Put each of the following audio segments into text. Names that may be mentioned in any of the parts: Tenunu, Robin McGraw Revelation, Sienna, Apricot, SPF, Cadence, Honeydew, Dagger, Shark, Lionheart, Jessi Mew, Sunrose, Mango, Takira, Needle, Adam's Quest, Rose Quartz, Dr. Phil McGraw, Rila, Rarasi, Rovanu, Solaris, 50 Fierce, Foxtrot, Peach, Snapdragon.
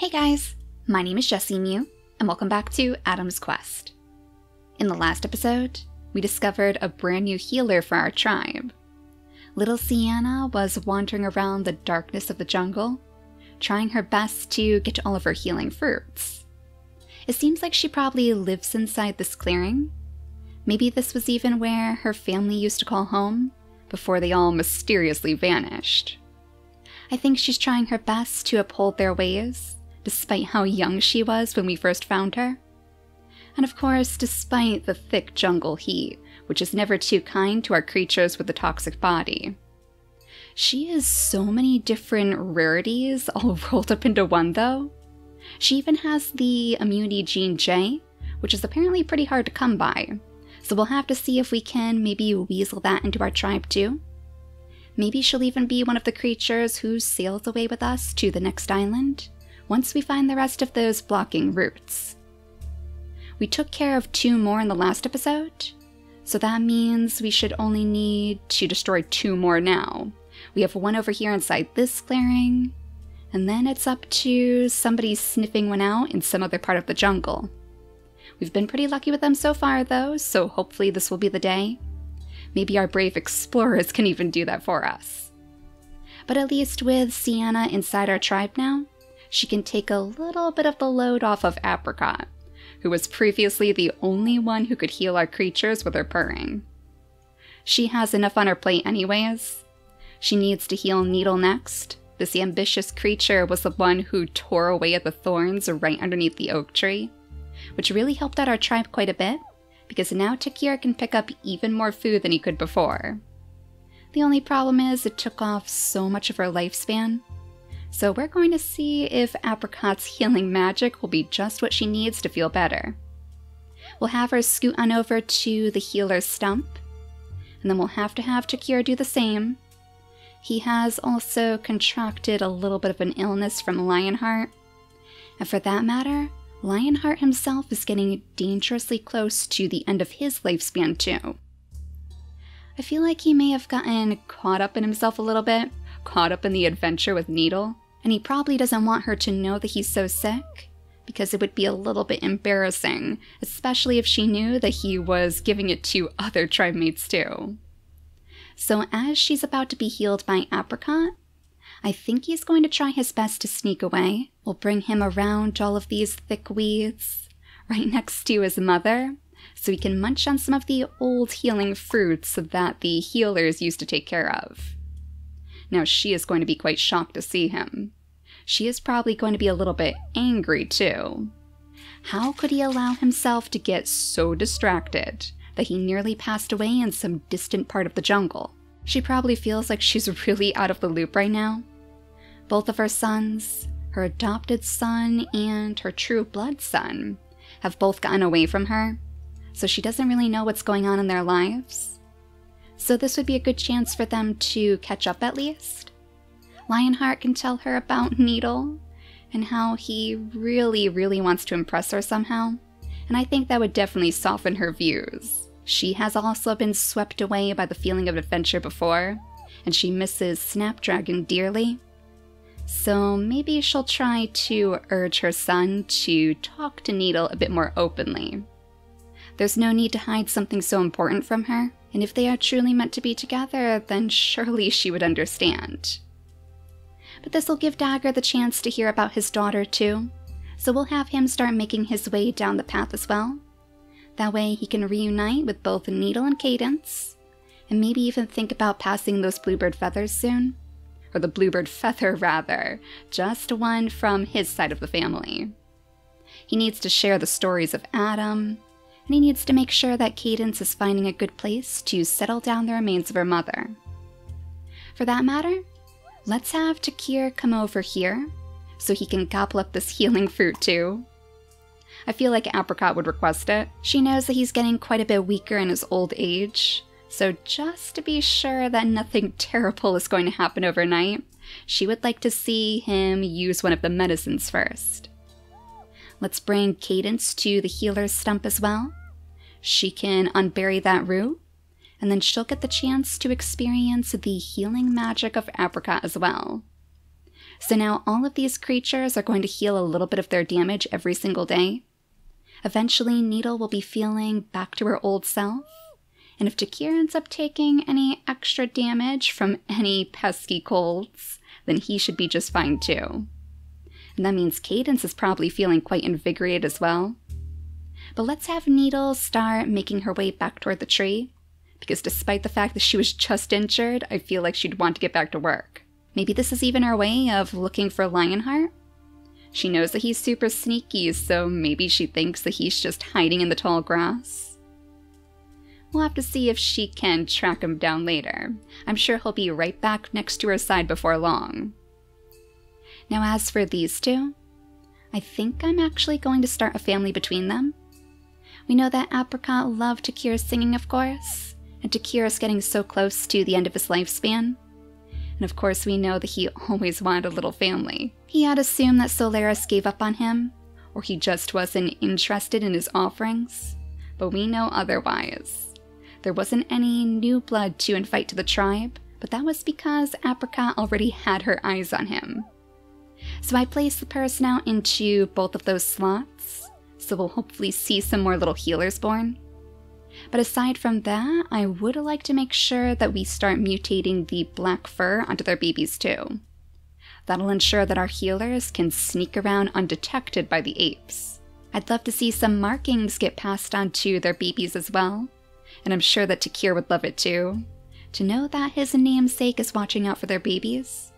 Hey guys, my name is Jessi Mew, and welcome back to Adam's Quest. In the last episode, we discovered a brand new healer for our tribe. Little Sienna was wandering around the darkness of the jungle, trying her best to get to all of her healing fruits. It seems like she probably lives inside this clearing. Maybe this was even where her family used to call home, before they all mysteriously vanished. I think she's trying her best to uphold their ways, despite how young she was when we first found her. And of course, despite the thick jungle heat, which is never too kind to our creatures with a toxic body. She has so many different rarities all rolled up into one though. She even has the immunity gene J, which is apparently pretty hard to come by, so we'll have to see if we can maybe weasel that into our tribe too. Maybe she'll even be one of the creatures who sails away with us to the next island, once we find the rest of those blocking roots. We took care of two more in the last episode, so that means we should only need to destroy two more now. We have one over here inside this clearing, and then it's up to somebody sniffing one out in some other part of the jungle. We've been pretty lucky with them so far though, so hopefully this will be the day. Maybe our brave explorers can even do that for us. But at least with Sienna inside our tribe now, she can take a little bit of the load off of Apricot, who was previously the only one who could heal our creatures with her purring. She has enough on her plate anyways. She needs to heal Needle next. This ambitious creature was the one who tore away at the thorns right underneath the oak tree, which really helped out our tribe quite a bit, because now Takira can pick up even more food than he could before. The only problem is it took off so much of her lifespan, so we're going to see if Apricot's healing magic will be just what she needs to feel better. We'll have her scoot on over to the healer's stump, and then we'll have to have Takira do the same. He has also contracted a little bit of an illness from Lionheart, and for that matter, Lionheart himself is getting dangerously close to the end of his lifespan too. I feel like he may have gotten caught up in himself a little bit, caught up in the adventure with Needle, and he probably doesn't want her to know that he's so sick, because it would be a little bit embarrassing, especially if she knew that he was giving it to other tribe mates too. So as she's about to be healed by Apricot, I think he's going to try his best to sneak away. We'll bring him around all of these thick weeds, right next to his mother, so he can munch on some of the old healing fruits that the healers used to take care of. Now she is going to be quite shocked to see him. She is probably going to be a little bit angry too. How could he allow himself to get so distracted that he nearly passed away in some distant part of the jungle? She probably feels like she's really out of the loop right now. Both of her sons, her adopted son and her true blood son, have both gotten away from her, so she doesn't really know what's going on in their lives. So this would be a good chance for them to catch up at least. Lionheart can tell her about Needle and how he really wants to impress her somehow, and I think that would definitely soften her views. She has also been swept away by the feeling of adventure before, and she misses Snapdragon dearly. So maybe she'll try to urge her son to talk to Needle a bit more openly. There's no need to hide something so important from her, and if they are truly meant to be together, then surely she would understand. But this will give Dagger the chance to hear about his daughter too, so we'll have him start making his way down the path as well. That way he can reunite with both Needle and Cadence, and maybe even think about passing those bluebird feathers soon. Or the bluebird feather, rather. Just one from his side of the family. He needs to share the stories of Adam, and he needs to make sure that Cadence is finding a good place to settle down the remains of her mother. For that matter, let's have Takir come over here, so he can gobble up this healing fruit too. I feel like Apricot would request it. She knows that he's getting quite a bit weaker in his old age, so just to be sure that nothing terrible is going to happen overnight, she would like to see him use one of the medicines first. Let's bring Cadence to the healer's stump as well. She can unbury that root, and then she'll get the chance to experience the healing magic of Apricot as well. So now all of these creatures are going to heal a little bit of their damage every single day. Eventually, Needle will be feeling back to her old self. And if Takira ends up taking any extra damage from any pesky colds, then he should be just fine too. And that means Cadence is probably feeling quite invigorated as well. But let's have Needle start making her way back toward the tree, because despite the fact that she was just injured, I feel like she'd want to get back to work. Maybe this is even her way of looking for Lionheart? She knows that he's super sneaky, so maybe she thinks that he's just hiding in the tall grass. We'll have to see if she can track him down later. I'm sure he'll be right back next to her side before long. Now as for these two, I think I'm actually going to start a family between them. We know that Apricot loved Takira's singing, of course, and Takira's getting so close to the end of his lifespan. And of course we know that he always wanted a little family. He had assumed that Solaris gave up on him, or he just wasn't interested in his offerings, but we know otherwise. There wasn't any new blood to invite to the tribe, but that was because Apricot already had her eyes on him. So I placed the Paris now into both of those slots, so we'll hopefully see some more little healers born. But aside from that, I would like to make sure that we start mutating the black fur onto their babies too. That'll ensure that our healers can sneak around undetected by the apes. I'd love to see some markings get passed on to their babies as well, and I'm sure that Takir would love it too, to know that his namesake is watching out for their babies.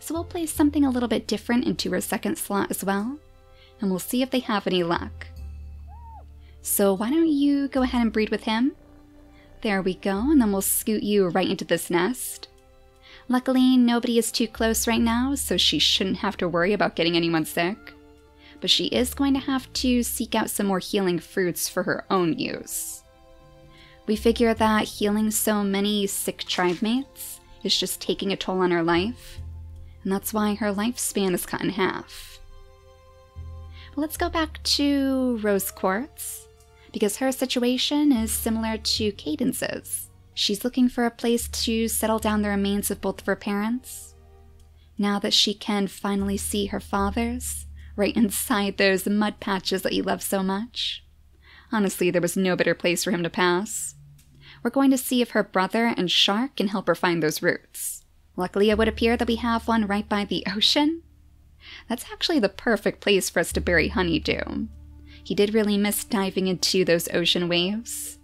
So we'll place something a little bit different into her second slot as well, and we'll see if they have any luck. So why don't you go ahead and breed with him? There we go, and then we'll scoot you right into this nest. Luckily, nobody is too close right now, so she shouldn't have to worry about getting anyone sick. But she is going to have to seek out some more healing fruits for her own use. We figure that healing so many sick tribe mates is just taking a toll on her life, and that's why her lifespan is cut in half. But let's go back to Rose Quartz, because her situation is similar to Cadence's. She's looking for a place to settle down the remains of both of her parents. Now that she can finally see her father's, right inside those mud patches that he loved so much. Honestly, there was no better place for him to pass. We're going to see if her brother and Shark can help her find those roots. Luckily, it would appear that we have one right by the ocean. That's actually the perfect place for us to bury Honeydew. He did really miss diving into those ocean waves.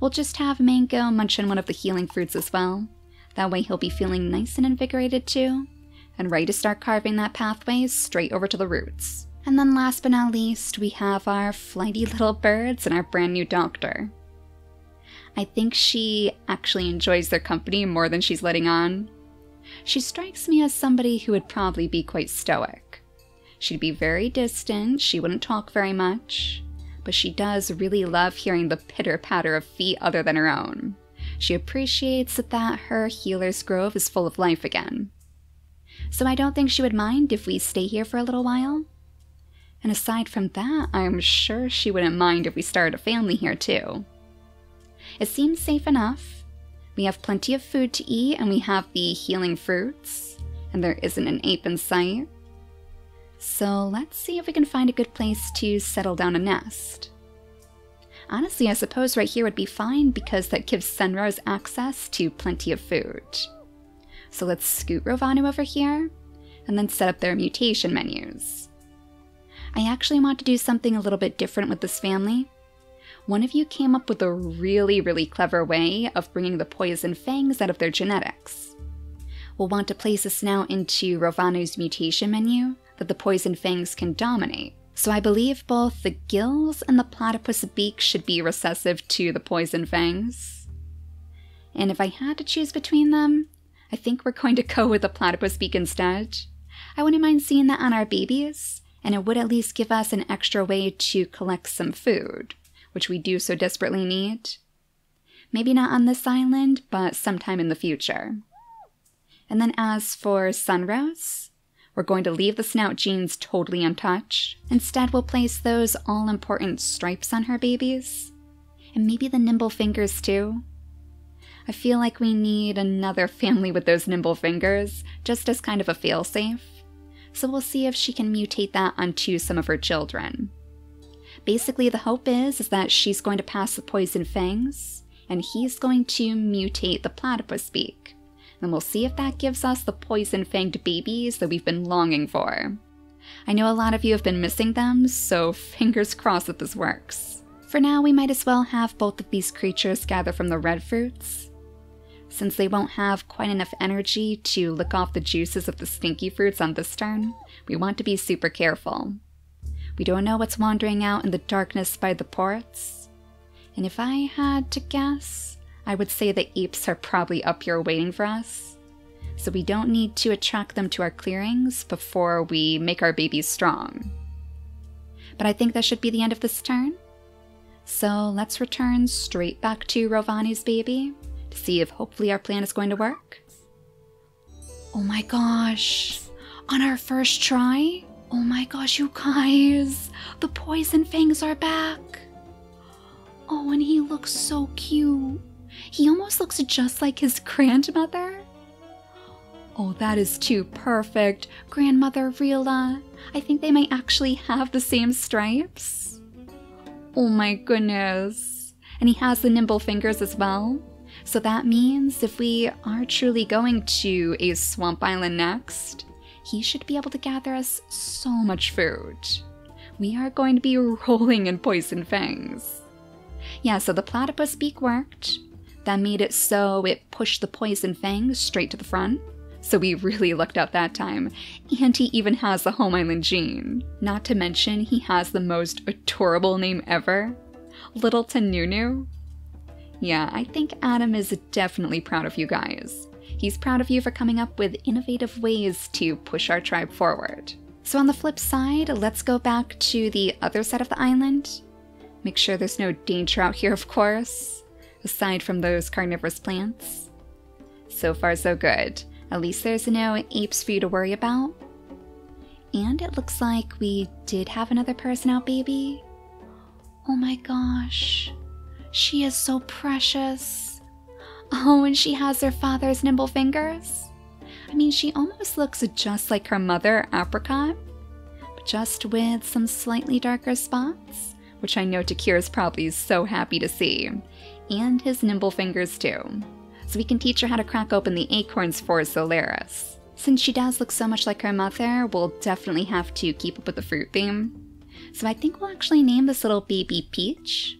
We'll just have Mango munch on one of the healing fruits as well. That way he'll be feeling nice and invigorated too, and ready to start carving that pathway straight over to the roots. And then last but not least, we have our flighty little birds and our brand new doctor. I think she actually enjoys their company more than she's letting on. She strikes me as somebody who would probably be quite stoic. She'd be very distant, she wouldn't talk very much, but she does really love hearing the pitter-patter of feet other than her own. She appreciates that her healer's grove is full of life again. So I don't think she would mind if we stay here for a little while. And aside from that, I'm sure she wouldn't mind if we started a family here too. It seems safe enough. We have plenty of food to eat, and we have the healing fruits, and there isn't an ape in sight. So let's see if we can find a good place to settle down a nest. Honestly, I suppose right here would be fine because that gives Sunrose access to plenty of food. So let's scoot Rovanu over here, and then set up their mutation menus. I actually want to do something a little bit different with this family. One of you came up with a really clever way of bringing the poison fangs out of their genetics. We'll want to place this now into Rovanu's mutation menu that the poison fangs can dominate. So I believe both the gills and the platypus beak should be recessive to the poison fangs. And if I had to choose between them, I think we're going to go with the platypus beak instead. I wouldn't mind seeing that on our babies, and it would at least give us an extra way to collect some food, which we do so desperately need. Maybe not on this island, but sometime in the future. And then as for Sunrose, we're going to leave the snout genes totally untouched. Instead, we'll place those all-important stripes on her babies, and maybe the nimble fingers too. I feel like we need another family with those nimble fingers, just as kind of a failsafe. So we'll see if she can mutate that onto some of her children. Basically, the hope is that she's going to pass the poison fangs, and he's going to mutate the platypus beak. And we'll see if that gives us the poison-fanged babies that we've been longing for. I know a lot of you have been missing them, so fingers crossed that this works. For now, we might as well have both of these creatures gather from the red fruits. Since they won't have quite enough energy to lick off the juices of the stinky fruits on this turn, we want to be super careful. We don't know what's wandering out in the darkness by the ports. And if I had to guess, I would say the apes are probably up here waiting for us, so we don't need to attract them to our clearings before we make our babies strong. But I think that should be the end of this turn, so let's return straight back to Rovanu's baby to see if hopefully our plan is going to work. Oh my gosh, on our first try? Oh my gosh, you guys, the poison fangs are back. Oh, and he looks so cute. He almost looks just like his grandmother. Oh, that is too perfect. Grandmother Rila. I think they might actually have the same stripes. Oh my goodness. And he has the nimble fingers as well. So that means if we are truly going to a swamp island next, he should be able to gather us so much food. We are going to be rolling in poison fangs. Yeah, so the platypus beak worked. That made it so it pushed the poison fangs straight to the front, so we really lucked out that time. And he even has the home island gene. Not to mention, he has the most adorable name ever, Little Tenunu. Yeah, I think Adam is definitely proud of you guys. He's proud of you for coming up with innovative ways to push our tribe forward. So on the flip side, let's go back to the other side of the island. Make sure there's no danger out here, of course. Aside from those carnivorous plants. So far so good. At least there's no apes for you to worry about. And it looks like we did have another person out, baby. Oh my gosh. She is so precious. Oh, and she has her father's nimble fingers. I mean, she almost looks just like her mother, Apricot, but just with some slightly darker spots, which I know Takira's probably so happy to see. And his nimble fingers too. So we can teach her how to crack open the acorns for Solaris. Since she does look so much like her mother, we'll definitely have to keep up with the fruit theme. So I think we'll actually name this little baby Peach.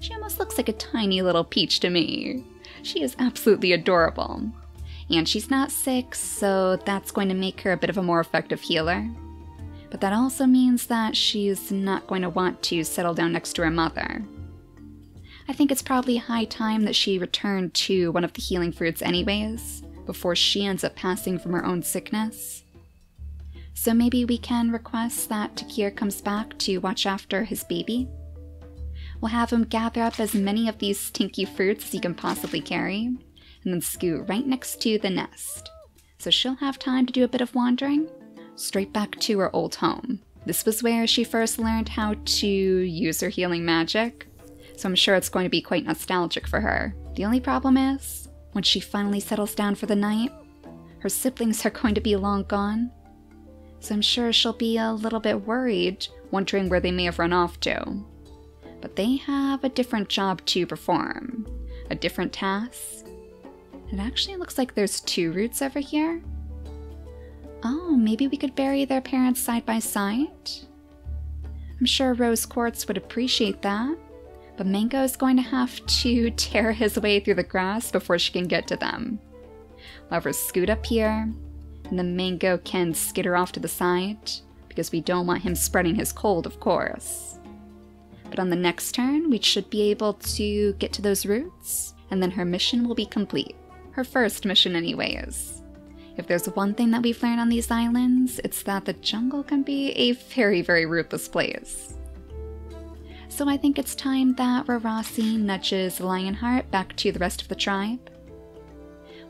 She almost looks like a tiny little peach to me. She is absolutely adorable. And she's not sick, so that's going to make her a bit of a more effective healer. But that also means that she's not going to want to settle down next to her mother. I think it's probably high time that she returned to one of the healing fruits anyways, before she ends up passing from her own sickness. So maybe we can request that Takir comes back to watch after his baby. We'll have him gather up as many of these stinky fruits as he can possibly carry, and then scoot right next to the nest. So she'll have time to do a bit of wandering, straight back to her old home. This was where she first learned how to use her healing magic. So I'm sure it's going to be quite nostalgic for her. The only problem is, when she finally settles down for the night, her siblings are going to be long gone. So I'm sure she'll be a little bit worried, wondering where they may have run off to. But they have a different job to perform, a different task. It actually looks like there's two roots over here. Oh, maybe we could bury their parents side by side? I'm sure Rose Quartz would appreciate that. But Mango is going to have to tear his way through the grass before she can get to them. We'll have her scoot up here, and then Mango can skitter off to the side, because we don't want him spreading his cold, of course. But on the next turn, we should be able to get to those roots, and then her mission will be complete. Her first mission anyways. If there's one thing that we've learned on these islands, it's that the jungle can be a very, very ruthless place. So I think it's time that Rarasi nudges Lionheart back to the rest of the tribe.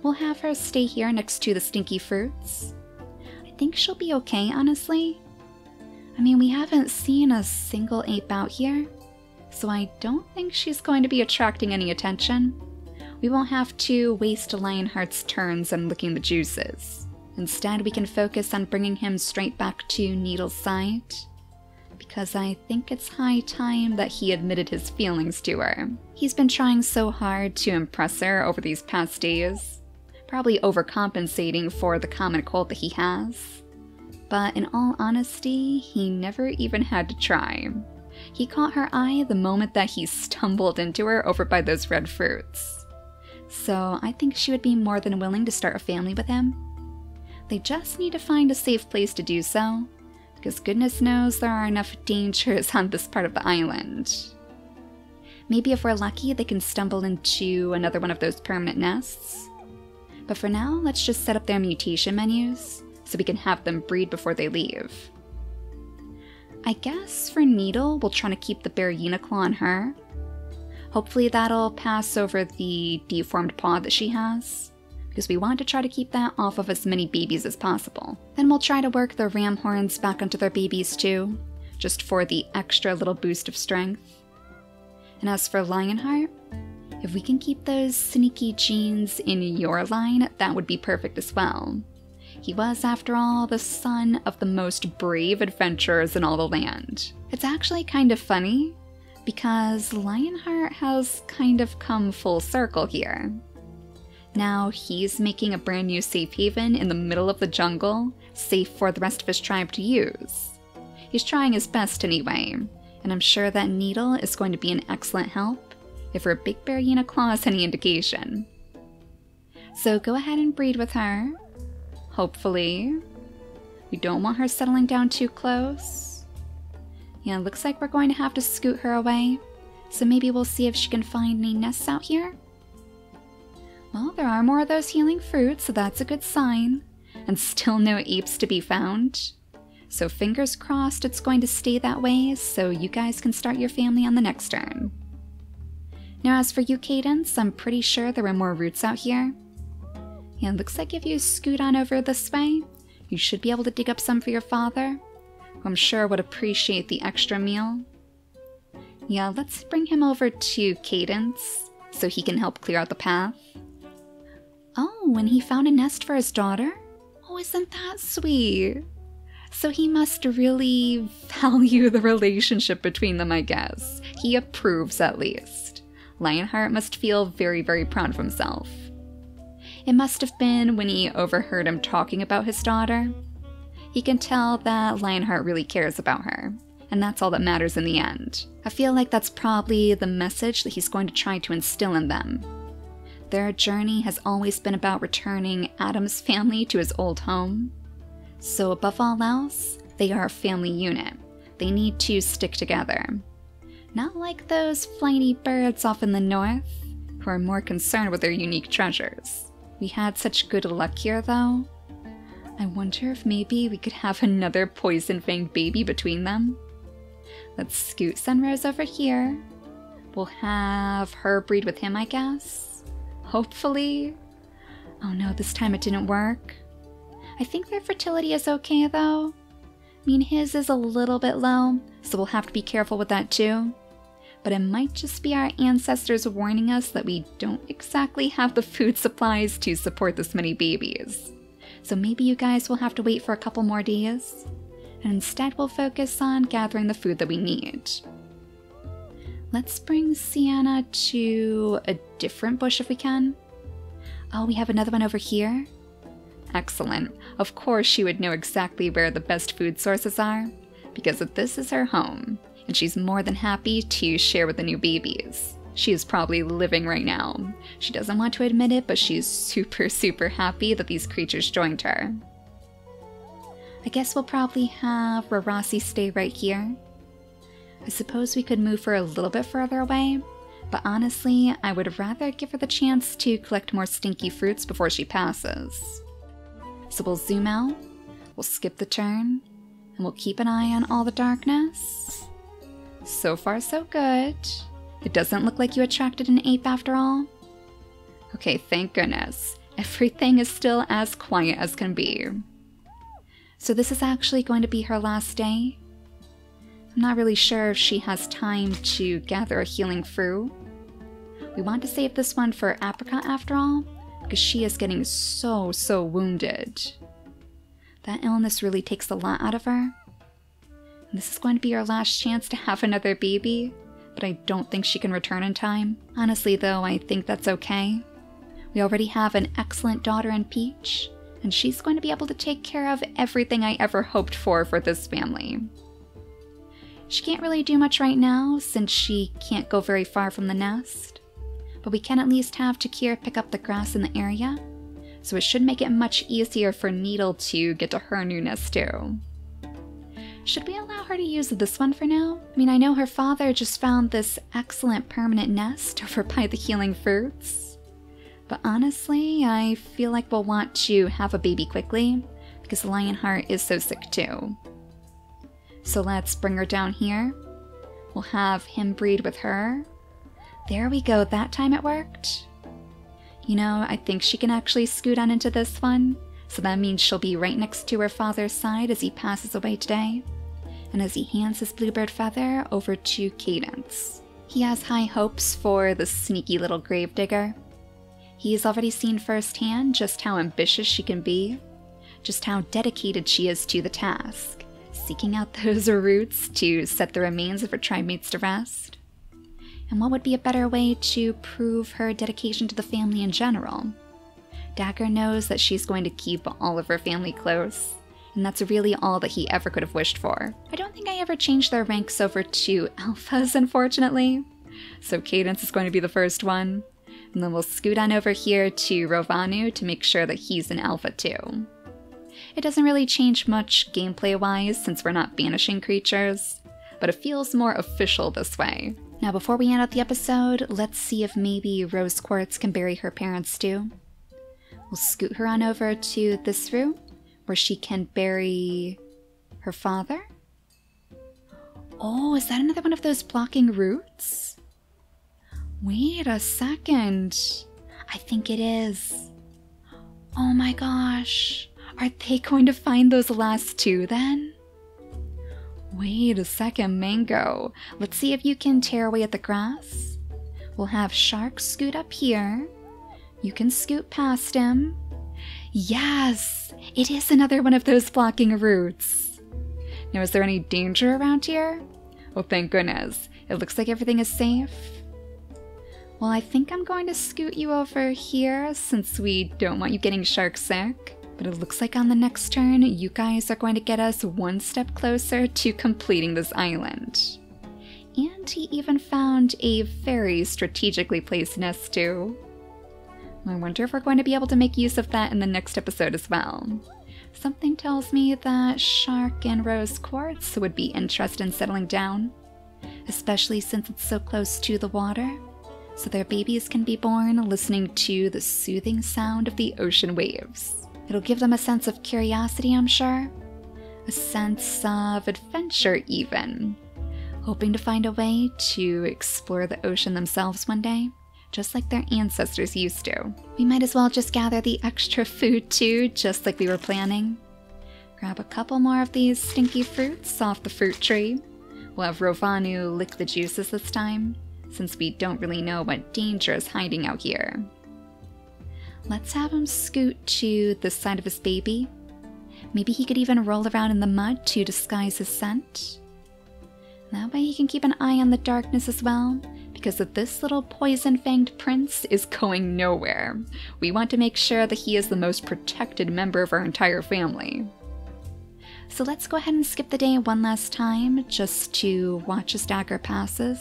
We'll have her stay here next to the stinky fruits. I think she'll be okay, honestly. I mean, we haven't seen a single ape out here, so I don't think she's going to be attracting any attention. we won't have to waste Lionheart's turns on licking the juices. Instead, we can focus on bringing him straight back to Needle's side, because I think it's high time that he admitted his feelings to her. He's been trying so hard to impress her over these past days, probably overcompensating for the common cold that he has. But in all honesty, he never even had to try. He caught her eye the moment that he stumbled into her over by those red fruits. So I think she would be more than willing to start a family with him. They just need to find a safe place to do so, because goodness knows there are enough dangers on this part of the island. Maybe if we're lucky, they can stumble into another one of those permanent nests. But for now, let's just set up their mutation menus, so we can have them breed before they leave. I guess for Needle, we'll try to keep the bare Uniclaw on her. Hopefully that'll pass over the deformed paw that she has, because we want to try to keep that off of as many babies as possible. Then we'll try to work the ram horns back onto their babies too, just for the extra little boost of strength. And as for Lionheart, if we can keep those sneaky genes in your line, that would be perfect as well. He was, after all, the son of the most brave adventurers in all the land. It's actually kind of funny, because Lionheart has kind of come full circle here. Now he's making a brand new safe haven in the middle of the jungle, safe for the rest of his tribe to use. He's trying his best anyway, and I'm sure that Needle is going to be an excellent help, if her big bear Uniclaw is any indication. So go ahead and breed with her. Hopefully. We don't want her settling down too close. Yeah, it looks like we're going to have to scoot her away, so maybe we'll see if she can find any nests out here. Well, there are more of those healing fruits, so that's a good sign. And still no apes to be found. So fingers crossed it's going to stay that way, so you guys can start your family on the next turn. Now as for you, Cadence, I'm pretty sure there were more roots out here. Yeah, it looks like if you scoot on over this way, you should be able to dig up some for your father, who I'm sure would appreciate the extra meal. Yeah, let's bring him over to Cadence, so he can help clear out the path. Oh, and he found a nest for his daughter? Oh, isn't that sweet? So he must really value the relationship between them, I guess. He approves, at least. Lionheart must feel very, very proud of himself. It must have been when he overheard him talking about his daughter. He can tell that Lionheart really cares about her, and that's all that matters in the end. I feel like that's probably the message that he's going to try to instill in them. Their journey has always been about returning Adam's family to his old home. So above all else, they are a family unit. They need to stick together. Not like those flighty birds off in the north, who are more concerned with their unique treasures. We had such good luck here, though. I wonder if maybe we could have another poison fanged baby between them. Let's scoot Sunrose over here. We'll have her breed with him, I guess. Hopefully. Oh no, this time it didn't work. I think their fertility is okay, though. I mean, his is a little bit low, so we'll have to be careful with that, too. But it might just be our ancestors warning us that we don't exactly have the food supplies to support this many babies. So maybe you guys will have to wait for a couple more days, and instead we'll focus on gathering the food that we need. Let's bring Sienna to a different bush if we can. Oh, we have another one over here? Excellent. Of course she would know exactly where the best food sources are, because this is her home. And she's more than happy to share with the new babies. She is probably living right now. She doesn't want to admit it, but she's super, super happy that these creatures joined her. I guess we'll probably have Rarasi stay right here. I suppose we could move her a little bit further away, but honestly, I would rather give her the chance to collect more stinky fruits before she passes. So we'll zoom out, we'll skip the turn, and we'll keep an eye on all the darkness. So far, so good. It doesn't look like you attracted an ape after all. Okay, thank goodness. Everything is still as quiet as can be. So this is actually going to be her last day. I'm not really sure if she has time to gather a healing fruit. We want to save this one for Apricot after all, because she is getting so wounded. That illness really takes a lot out of her. And this is going to be our last chance to have another baby, but I don't think she can return in time. Honestly though, I think that's okay. We already have an excellent daughter in Peach, and she's going to be able to take care of everything I ever hoped for this family. She can't really do much right now, since she can't go very far from the nest. But we can at least have Takira pick up the grass in the area, so it should make it much easier for Needle to get to her new nest too. Should we allow her to use this one for now? I mean, I know her father just found this excellent permanent nest over by the healing fruits, but honestly, I feel like we'll want to have a baby quickly, because Lionheart is so sick too. So let's bring her down here. We'll have him breed with her. There we go, that time it worked. You know, I think she can actually scoot on into this one, so that means she'll be right next to her father's side as he passes away today, and as he hands his bluebird feather over to Cadence. He has high hopes for the sneaky little gravedigger. He's already seen firsthand just how ambitious she can be, just how dedicated she is to the task, seeking out those roots to set the remains of her tribe mates to rest. And what would be a better way to prove her dedication to the family in general? Dagger knows that she's going to keep all of her family close, and that's really all that he ever could have wished for. I don't think I ever changed their ranks over to alphas, unfortunately. So Cadence is going to be the first one, and then we'll scoot on over here to Rovanu to make sure that he's an alpha too. It doesn't really change much gameplay-wise since we're not banishing creatures, but it feels more official this way. Now before we end out the episode, let's see if maybe Rose Quartz can bury her parents too. We'll scoot her on over to this room, where she can bury her father. Oh, is that another one of those blocking roots? Wait a second. I think it is. Oh my gosh. Are they going to find those last two then? Wait a second, Mango. Let's see if you can tear away at the grass. We'll have Shark scoot up here. You can scoot past him. Yes! It is another one of those blocking roots. Now, is there any danger around here? Oh, thank goodness. It looks like everything is safe. Well, I think I'm going to scoot you over here since we don't want you getting shark sick. But it looks like on the next turn, you guys are going to get us one step closer to completing this island. And he even found a very strategically placed nest too. I wonder if we're going to be able to make use of that in the next episode as well. Something tells me that Shark and Rose Quartz would be interested in settling down, especially since it's so close to the water, so their babies can be born listening to the soothing sound of the ocean waves. It'll give them a sense of curiosity, I'm sure, a sense of adventure even, hoping to find a way to explore the ocean themselves one day, just like their ancestors used to. We might as well just gather the extra food too, just like we were planning. Grab a couple more of these stinky fruits off the fruit tree. We'll have Rovanu lick the juices this time, since we don't really know what danger is hiding out here. Let's have him scoot to this side of his baby. Maybe he could even roll around in the mud to disguise his scent. That way he can keep an eye on the darkness as well, because this little poison-fanged prince is going nowhere. We want to make sure that he is the most protected member of our entire family. So let's go ahead and skip the day one last time, just to watch as Dagger passes,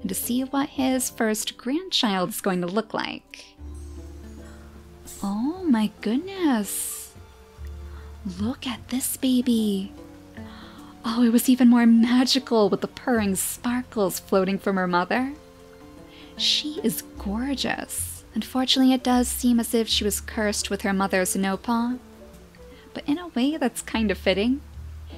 and to see what his first grandchild is going to look like. Oh my goodness! Look at this baby! Oh, it was even more magical with the purring sparkles floating from her mother. She is gorgeous. Unfortunately, it does seem as if she was cursed with her mother's no-paw. But in a way, that's kind of fitting.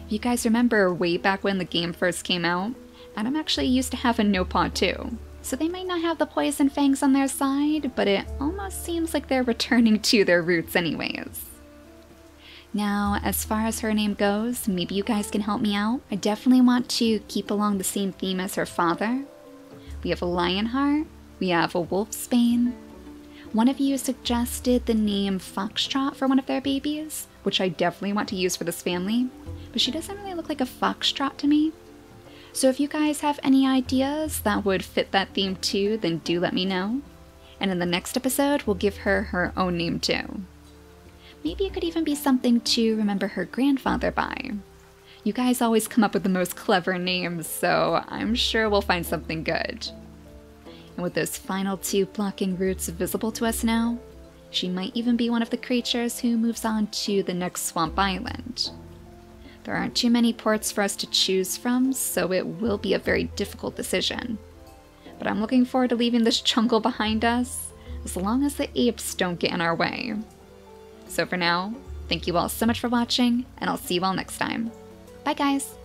If you guys remember way back when the game first came out, Adam actually used to have a no-paw too. So they might not have the poison fangs on their side, but it almost seems like they're returning to their roots anyways. Now, as far as her name goes, maybe you guys can help me out. I definitely want to keep along the same theme as her father. We have Lionheart, We have a Wolfsbane. One of you suggested the name Foxtrot for one of their babies, which I definitely want to use for this family, but she doesn't really look like a Foxtrot to me. So if you guys have any ideas that would fit that theme too, then do let me know. And in the next episode, we'll give her own name too. Maybe it could even be something to remember her grandfather by. You guys always come up with the most clever names, so I'm sure we'll find something good. And with those final two blocking roots visible to us now, she might even be one of the creatures who moves on to the next swamp island. There aren't too many ports for us to choose from, so it will be a very difficult decision. But I'm looking forward to leaving this jungle behind us, as long as the apes don't get in our way. So for now, thank you all so much for watching, and I'll see you all next time. Bye guys!